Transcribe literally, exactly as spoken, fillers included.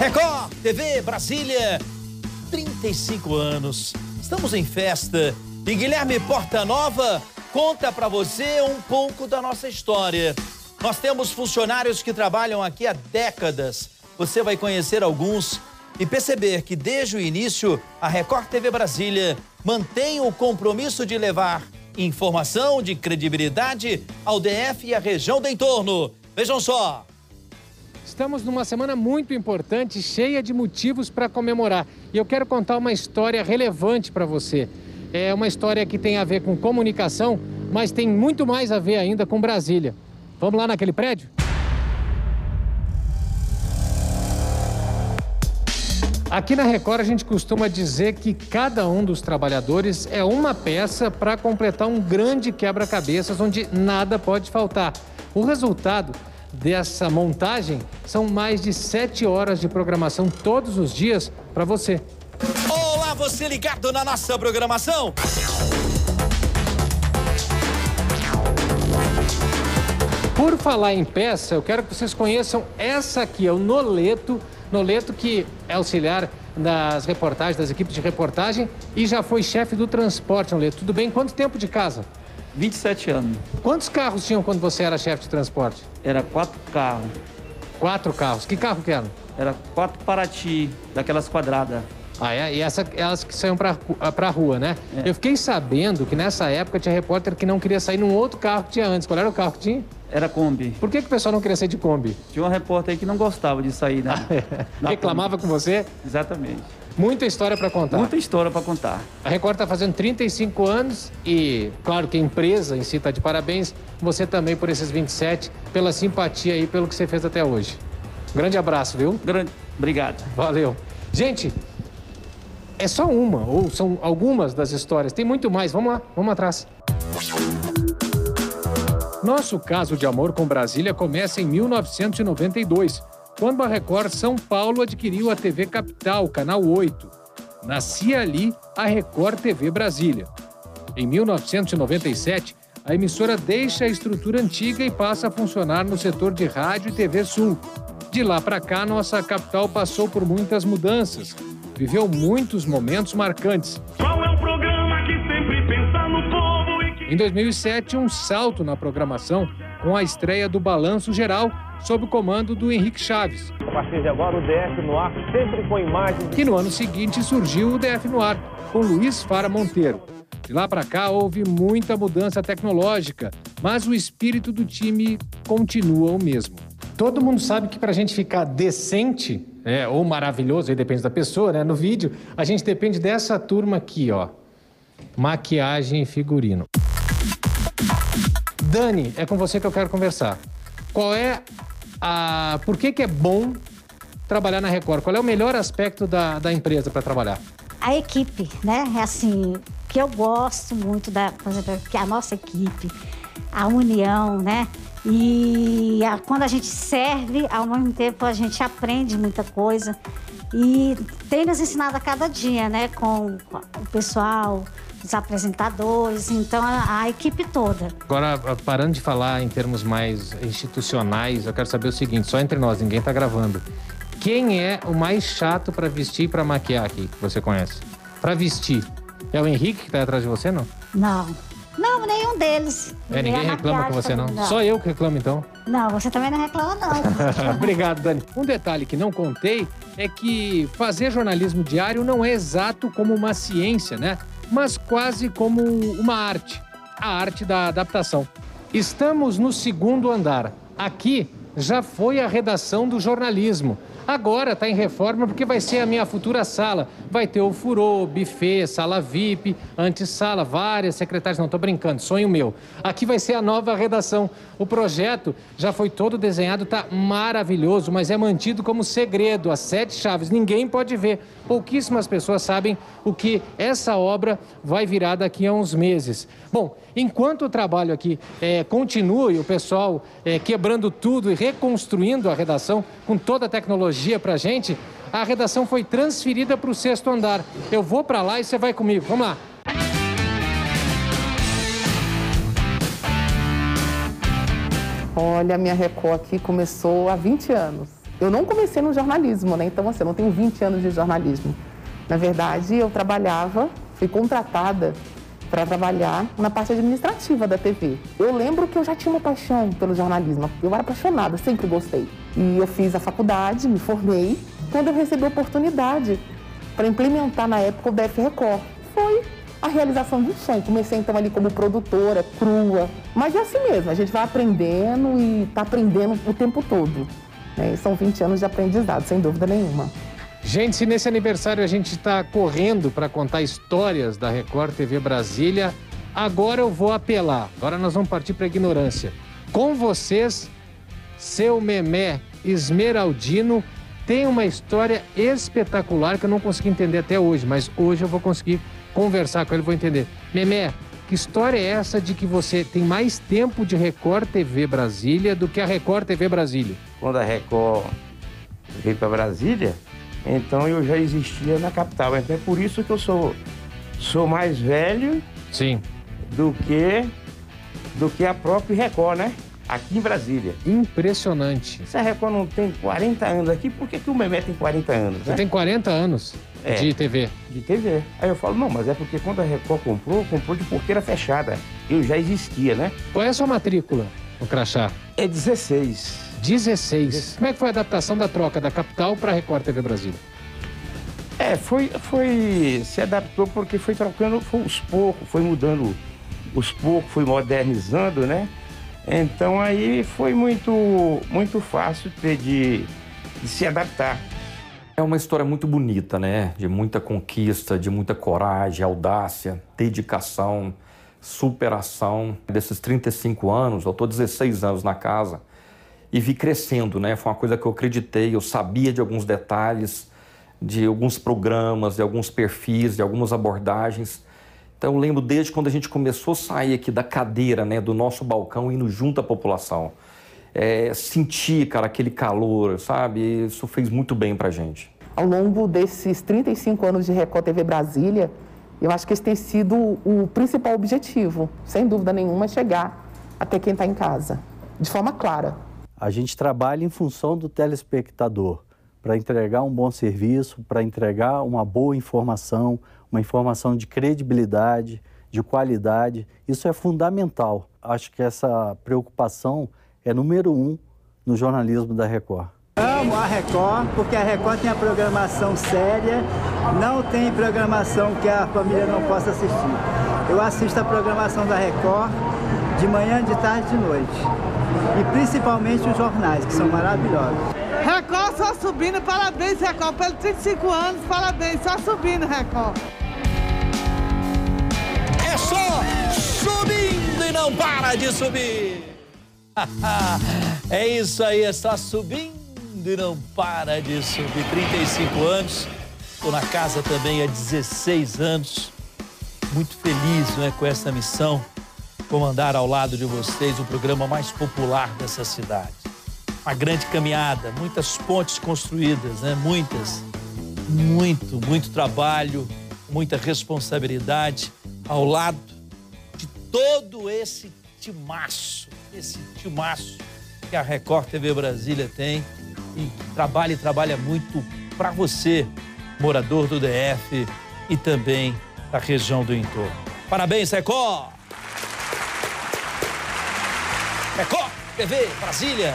Record T V Brasília, trinta e cinco anos. Estamos em festa e Guilherme Portanova conta para você um pouco da nossa história. Nós temos funcionários que trabalham aqui há décadas. Você vai conhecer alguns e perceber que desde o início a Record T V Brasília mantém o compromisso de levar informação de credibilidade ao D F e à região do entorno. Vejam só. Estamos numa semana muito importante, cheia de motivos para comemorar. E eu quero contar uma história relevante para você. É uma história que tem a ver com comunicação, mas tem muito mais a ver ainda com Brasília. Vamos lá naquele prédio? Aqui na Record a gente costuma dizer que cada um dos trabalhadores é uma peça para completar um grande quebra-cabeças onde nada pode faltar. O resultado dessa montagem são mais de sete horas de programação todos os dias para você. Olá, você ligado na nossa programação? Por falar em peça, eu quero que vocês conheçam essa aqui, é o Noleto. Noleto que é auxiliar das reportagens, das equipes de reportagem e já foi chefe do transporte, Noleto. Tudo bem? Quanto tempo de casa? vinte e sete anos. Quantos carros tinham quando você era chefe de transporte? Era quatro carros. Quatro carros? Que carro que eram? Era quatro Paraty, daquelas quadradas. Ah, é? E essa, elas que saíam pra, pra rua, né? É. Eu fiquei sabendo que nessa época tinha repórter que não queria sair num outro carro que tinha antes. Qual era o carro que tinha? Era Kombi. Por que, que o pessoal não queria sair de Kombi? Tinha uma repórter aí que não gostava de sair, né? Reclamava Kombi. Com você? Exatamente. Muita história para contar. Muita história para contar. A Record está fazendo trinta e cinco anos e, claro, que a empresa em si está de parabéns. Você também por esses vinte e sete, pela simpatia e pelo que você fez até hoje. Um grande abraço, viu? Grande. Obrigado. Valeu. Gente, é só uma, ou são algumas das histórias. Tem muito mais. Vamos lá, vamos atrás. Nosso caso de amor com Brasília começa em mil novecentos e noventa e dois. Quando a Record São Paulo adquiriu a T V Capital, Canal oito. Nascia ali a Record T V Brasília. Em mil novecentos e noventa e sete, a emissora deixa a estrutura antiga e passa a funcionar no setor de rádio e T V Sul. De lá para cá, nossa capital passou por muitas mudanças. Viveu muitos momentos marcantes. Qual é o programa que sempre pensa no povo e que... Em dois mil e sete, um salto na programação com a estreia do Balanço Geral, sob o comando do Henrique Chaves. A partir de agora, o D F no ar, sempre com imagens... E no ano seguinte surgiu o D F no ar, com Luiz Fara Monteiro. De lá para cá houve muita mudança tecnológica, mas o espírito do time continua o mesmo. Todo mundo sabe que para a gente ficar decente, né, ou maravilhoso, aí depende da pessoa, né, no vídeo, a gente depende dessa turma aqui, ó. Maquiagem e figurino. Dani, é com você que eu quero conversar. Qual é a... Por que que é bom trabalhar na Record? Qual é o melhor aspecto da, da empresa para trabalhar? A equipe, né? É assim, que eu gosto muito da... Por exemplo, que a nossa equipe, a união, né? E a, quando a gente serve, ao mesmo tempo a gente aprende muita coisa. E tem nos ensinado a cada dia, né? Com, com o pessoal... os apresentadores, então a, a equipe toda. Agora, parando de falar em termos mais institucionais, eu quero saber o seguinte, só entre nós, ninguém tá gravando. Quem é o mais chato para vestir e para maquiar aqui, que você conhece? Para vestir, é o Henrique que tá atrás de você, não? Não, não, nenhum deles. É, ninguém reclama com você, não? não? Só eu que reclamo, então? Não, você também não reclama, não. Obrigado, Dani. Um detalhe que não contei é que fazer jornalismo diário não é exato como uma ciência, né? Mas quase como uma arte, a arte da adaptação. Estamos no segundo andar. Aqui já foi a redação do jornalismo. Agora está em reforma porque vai ser a minha futura sala. Vai ter o furô, buffet, sala V I P, antessala, várias secretárias. Não, tô brincando, sonho meu. Aqui vai ser a nova redação. O projeto já foi todo desenhado, tá maravilhoso, mas é mantido como segredo, as sete chaves. Ninguém pode ver. Pouquíssimas pessoas sabem o que essa obra vai virar daqui a uns meses. Bom, enquanto o trabalho aqui é, continua e o pessoal é, quebrando tudo e reconstruindo a redação com toda a tecnologia, pra gente, a redação foi transferida para o sexto andar. Eu vou para lá e você vai comigo. Vamos lá. Olha, a minha Record aqui começou há vinte anos. eu não comecei no jornalismo, né? Então, assim, eu não tenho vinte anos de jornalismo. Na verdade, eu trabalhava, fui contratada para trabalhar na parte administrativa da T V. Eu lembro que eu já tinha uma paixão pelo jornalismo, eu era apaixonada, sempre gostei. E eu fiz a faculdade, me formei, quando eu recebi a oportunidade para implementar na época o D F Record. Foi a realização de um sonho. Comecei então ali como produtora, crua, mas é assim mesmo, a gente vai aprendendo e está aprendendo o tempo todo. Né? São vinte anos de aprendizado, sem dúvida nenhuma. Gente, se nesse aniversário a gente está correndo para contar histórias da Record T V Brasília, agora eu vou apelar, agora nós vamos partir para a ignorância. Com vocês, seu Memé Esmeraldino tem uma história espetacular que eu não consegui entender até hoje, mas hoje eu vou conseguir conversar com ele, vou entender. Memé, que história é essa de que você tem mais tempo de Record T V Brasília do que a Record T V Brasília? Quando a Record veio para Brasília... Então eu já existia na capital, então é por isso que eu sou, sou mais velho. Sim. do que, do que a própria Record, né? Aqui em Brasília. Impressionante. Se a Record não tem quarenta anos aqui, por que, que o Memé tem quarenta anos? Você né? tem quarenta anos é, de T V? De T V. Aí eu falo, não, mas é porque quando a Record comprou, comprou de porteira fechada. Eu já existia, né? Qual é a sua matrícula, o crachá? É dezesseis. dezesseis. Como é que foi a adaptação da troca da Capital para a Record T V Brasília? É, foi, foi... Se adaptou porque foi trocando aos poucos, foi mudando os poucos, foi modernizando, né? Então aí foi muito, muito fácil ter de, de se adaptar. É uma história muito bonita, né? De muita conquista, de muita coragem, audácia, dedicação, superação. Desses trinta e cinco anos, eu estou dezesseis anos na casa, e vi crescendo, né? Foi uma coisa que eu acreditei, eu sabia de alguns detalhes, de alguns programas, de alguns perfis, de algumas abordagens. Então eu lembro desde quando a gente começou a sair aqui da cadeira, né? Do nosso balcão, indo junto à população. É, senti, cara, aquele calor, sabe? Isso fez muito bem pra gente. Ao longo desses trinta e cinco anos de Record T V Brasília, eu acho que esse tem sido o principal objetivo, sem dúvida nenhuma, é chegar até quem está em casa, de forma clara. A gente trabalha em função do telespectador, para entregar um bom serviço, para entregar uma boa informação, uma informação de credibilidade, de qualidade. Isso é fundamental. Acho que essa preocupação é número um no jornalismo da Record. Amo a Record, porque a Record tem a programação séria, não tem programação que a família não possa assistir. Eu assisto a programação da Record de manhã, de tarde e de noite. E principalmente os jornais, que são maravilhosos. Record só subindo, parabéns Record, pelos trinta e cinco anos, parabéns, só subindo Record. É só subindo e não para de subir. É isso aí, é só subindo e não para de subir. trinta e cinco anos, estou na casa também há dezesseis anos, muito feliz, né, com essa missão. Comandar ao lado de vocês o programa mais popular dessa cidade. Uma grande caminhada, muitas pontes construídas, né? Muitas. Muito, muito trabalho, muita responsabilidade ao lado de todo esse timaço, esse timaço que a Record T V Brasília tem e trabalha e trabalha muito para você, morador do D F e também da região do entorno. Parabéns, Record! Record T V Brasília.